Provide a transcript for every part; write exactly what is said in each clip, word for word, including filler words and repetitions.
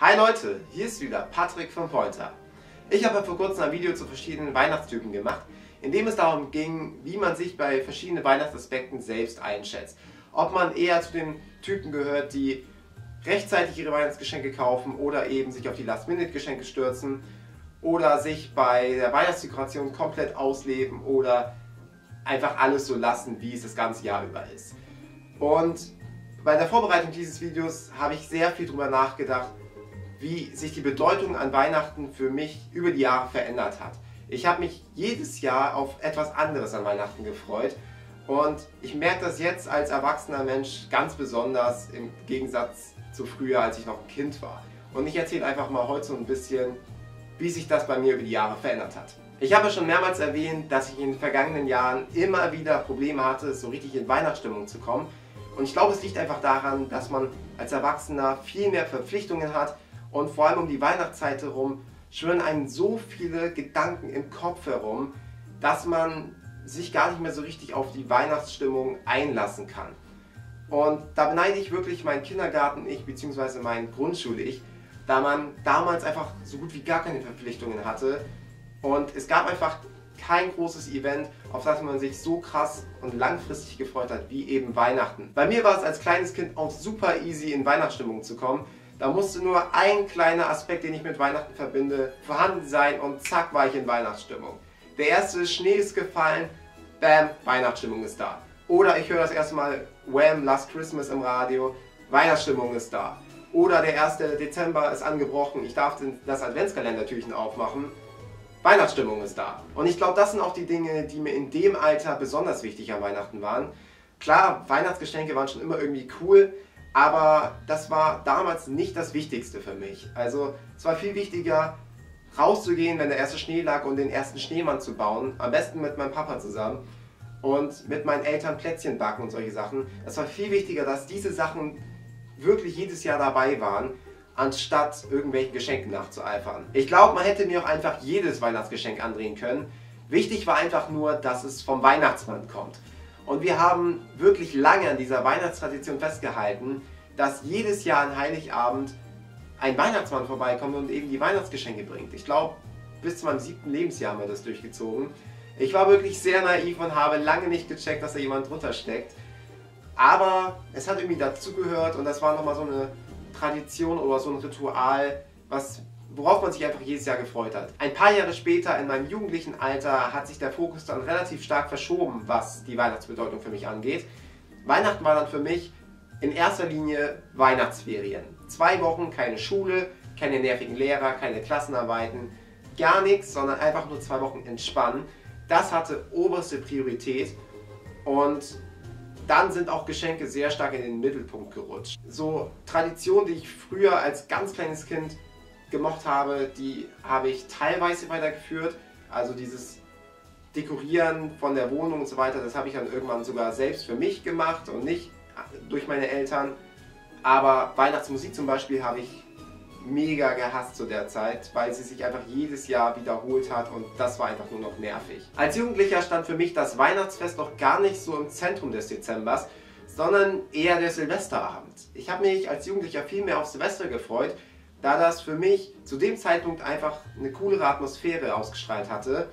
Hi Leute, hier ist wieder Patrick von Pointer. Ich habe vor kurzem ein Video zu verschiedenen Weihnachtstypen gemacht, in dem es darum ging, wie man sich bei verschiedenen Weihnachtsaspekten selbst einschätzt. Ob man eher zu den Typen gehört, die rechtzeitig ihre Weihnachtsgeschenke kaufen oder eben sich auf die Last-Minute-Geschenke stürzen oder sich bei der Weihnachtsdekoration komplett ausleben oder einfach alles so lassen, wie es das ganze Jahr über ist. Und bei der Vorbereitung dieses Videos habe ich sehr viel darüber nachgedacht, wie sich die Bedeutung an Weihnachten für mich über die Jahre verändert hat. Ich habe mich jedes Jahr auf etwas anderes an Weihnachten gefreut und ich merke das jetzt als erwachsener Mensch ganz besonders im Gegensatz zu früher, als ich noch ein Kind war. Und ich erzähle einfach mal heute so ein bisschen, wie sich das bei mir über die Jahre verändert hat. Ich habe schon mehrmals erwähnt, dass ich in den vergangenen Jahren immer wieder Probleme hatte, so richtig in Weihnachtsstimmung zu kommen. Und ich glaube, es liegt einfach daran, dass man als Erwachsener viel mehr Verpflichtungen hat. Und vor allem um die Weihnachtszeit herum schwirren einem so viele Gedanken im Kopf herum, dass man sich gar nicht mehr so richtig auf die Weihnachtsstimmung einlassen kann. Und da beneide ich wirklich meinen Kindergarten-Ich bzw. meinen Grundschule-Ich, da man damals einfach so gut wie gar keine Verpflichtungen hatte. Und es gab einfach kein großes Event, auf das man sich so krass und langfristig gefreut hat, wie eben Weihnachten. Bei mir war es als kleines Kind auch super easy, in Weihnachtsstimmung zu kommen. Da musste nur ein kleiner Aspekt, den ich mit Weihnachten verbinde, vorhanden sein und zack war ich in Weihnachtsstimmung. Der erste Schnee ist gefallen, bam, Weihnachtsstimmung ist da. Oder ich höre das erste Mal Wham, Last Christmas im Radio, Weihnachtsstimmung ist da. Oder der erste Dezember ist angebrochen, ich darf das Adventskalendertürchen aufmachen, Weihnachtsstimmung ist da. Und ich glaube, das sind auch die Dinge, die mir in dem Alter besonders wichtig an Weihnachten waren. Klar, Weihnachtsgeschenke waren schon immer irgendwie cool, aber das war damals nicht das Wichtigste für mich. Also es war viel wichtiger, rauszugehen, wenn der erste Schnee lag und den ersten Schneemann zu bauen. Am besten mit meinem Papa zusammen und mit meinen Eltern Plätzchen backen und solche Sachen. Es war viel wichtiger, dass diese Sachen wirklich jedes Jahr dabei waren, anstatt irgendwelchen Geschenken nachzueifern. Ich glaube, man hätte mir auch einfach jedes Weihnachtsgeschenk andrehen können. Wichtig war einfach nur, dass es vom Weihnachtsmann kommt. Und wir haben wirklich lange an dieser Weihnachtstradition festgehalten, dass jedes Jahr an Heiligabend ein Weihnachtsmann vorbeikommt und eben die Weihnachtsgeschenke bringt. Ich glaube, bis zu meinem siebten Lebensjahr haben wir das durchgezogen. Ich war wirklich sehr naiv und habe lange nicht gecheckt, dass da jemand drunter steckt. Aber es hat irgendwie dazugehört und das war nochmal so eine Tradition oder so ein Ritual, was, worauf man sich einfach jedes Jahr gefreut hat. Ein paar Jahre später, in meinem jugendlichen Alter, hat sich der Fokus dann relativ stark verschoben, was die Weihnachtsbedeutung für mich angeht. Weihnachten war dann für mich in erster Linie Weihnachtsferien. Zwei Wochen, keine Schule, keine nervigen Lehrer, keine Klassenarbeiten, gar nichts, sondern einfach nur zwei Wochen entspannen. Das hatte oberste Priorität und dann sind auch Geschenke sehr stark in den Mittelpunkt gerutscht. So Traditionen, die ich früher als ganz kleines Kind gemocht habe, die habe ich teilweise weitergeführt, also dieses Dekorieren von der Wohnung und so weiter, das habe ich dann irgendwann sogar selbst für mich gemacht und nicht durch meine Eltern, aber Weihnachtsmusik zum Beispiel habe ich mega gehasst zu der Zeit, weil sie sich einfach jedes Jahr wiederholt hat und das war einfach nur noch nervig. Als Jugendlicher stand für mich das Weihnachtsfest noch gar nicht so im Zentrum des Dezembers, sondern eher der Silvesterabend. Ich habe mich als Jugendlicher viel mehr auf Silvester gefreut, da das für mich zu dem Zeitpunkt einfach eine coolere Atmosphäre ausgestrahlt hatte.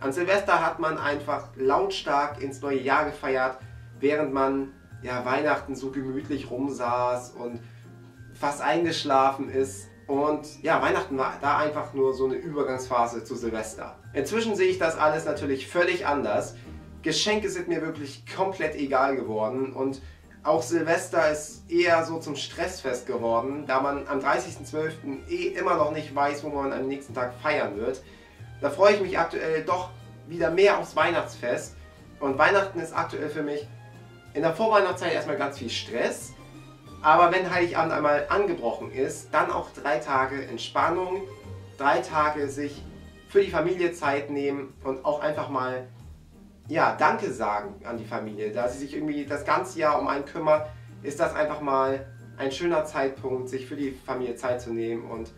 An Silvester hat man einfach lautstark ins neue Jahr gefeiert, während man ja Weihnachten so gemütlich rumsaß und fast eingeschlafen ist. Und ja, Weihnachten war da einfach nur so eine Übergangsphase zu Silvester. Inzwischen sehe ich das alles natürlich völlig anders. Geschenke sind mir wirklich komplett egal geworden und auch Silvester ist eher so zum Stressfest geworden, da man am dreißigsten zwölften eh immer noch nicht weiß, wo man am nächsten Tag feiern wird. Da freue ich mich aktuell doch wieder mehr aufs Weihnachtsfest. Und Weihnachten ist aktuell für mich in der Vorweihnachtszeit erstmal ganz viel Stress. Aber wenn Heiligabend einmal angebrochen ist, dann auch drei Tage Entspannung, drei Tage sich für die Familie Zeit nehmen und auch einfach mal ja, Danke sagen an die Familie, da sie sich irgendwie das ganze Jahr um einen kümmert, ist das einfach mal ein schöner Zeitpunkt, sich für die Familie Zeit zu nehmen und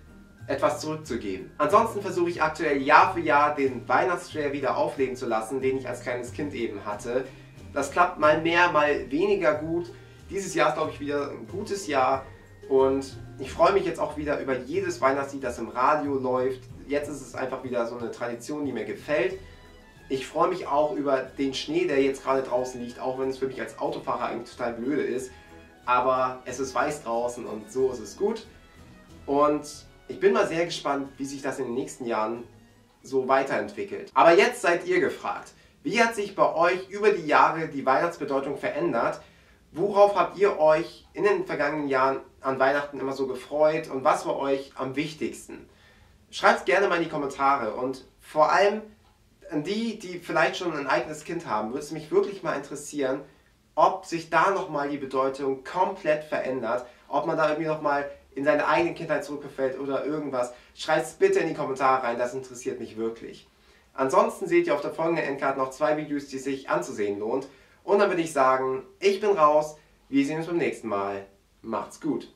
etwas zurückzugeben. Ansonsten versuche ich aktuell Jahr für Jahr den Weihnachtsflair wieder aufleben zu lassen, den ich als kleines Kind eben hatte. Das klappt mal mehr, mal weniger gut. Dieses Jahr ist, glaube ich, wieder ein gutes Jahr, Und ich freue mich jetzt auch wieder über jedes Weihnachtslied, das im Radio läuft. Jetzt ist es einfach wieder so eine Tradition, die mir gefällt. Ich freue mich auch über den Schnee, der jetzt gerade draußen liegt, auch wenn es für mich als Autofahrer eigentlich total blöde ist. Aber es ist weiß draußen und so ist es gut. Und ich bin mal sehr gespannt, wie sich das in den nächsten Jahren so weiterentwickelt. Aber jetzt seid ihr gefragt. Wie hat sich bei euch über die Jahre die Weihnachtsbedeutung verändert? Worauf habt ihr euch in den vergangenen Jahren an Weihnachten immer so gefreut? Und was war euch am wichtigsten? Schreibt es gerne mal in die Kommentare. Und vor allem an die, die vielleicht schon ein eigenes Kind haben, würde es mich wirklich mal interessieren, ob sich da nochmal die Bedeutung komplett verändert, ob man da irgendwie nochmal in seine eigene Kindheit zurückfällt oder irgendwas. Schreibt es bitte in die Kommentare rein, das interessiert mich wirklich. Ansonsten seht ihr auf der folgenden Endcard noch zwei Videos, die sich anzusehen lohnt. Und dann würde ich sagen, ich bin raus, wir sehen uns beim nächsten Mal. Macht's gut!